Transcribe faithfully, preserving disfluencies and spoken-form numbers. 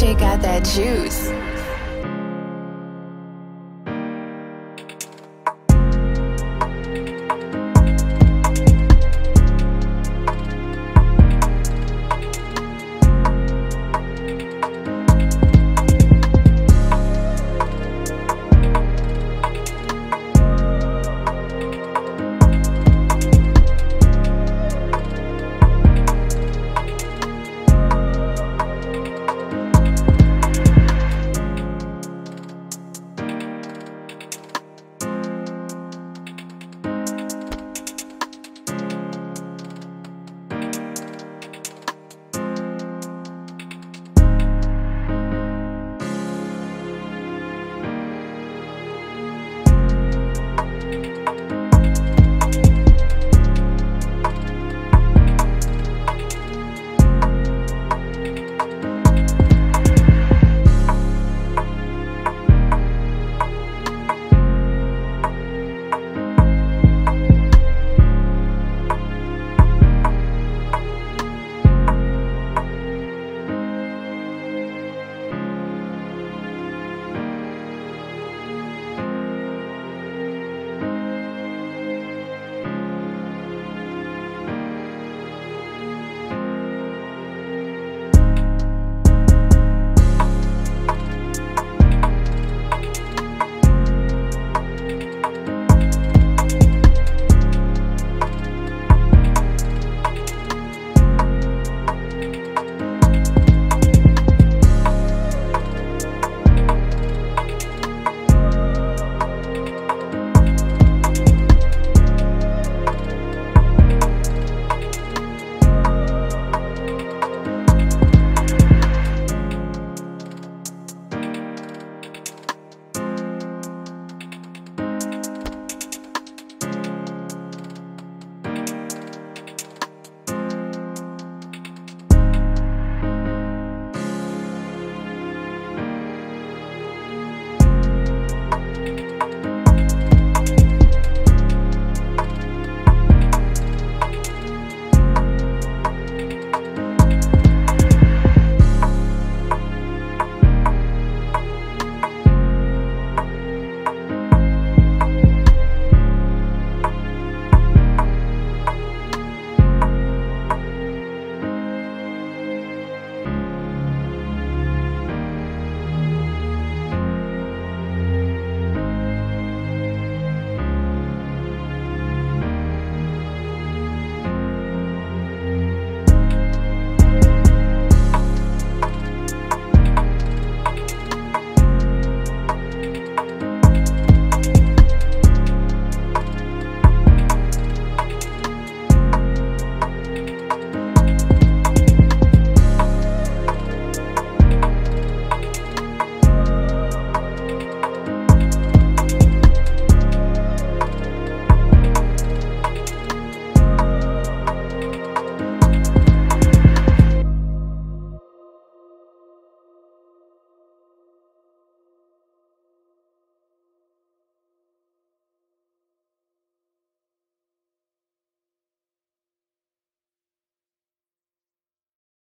check out that juice.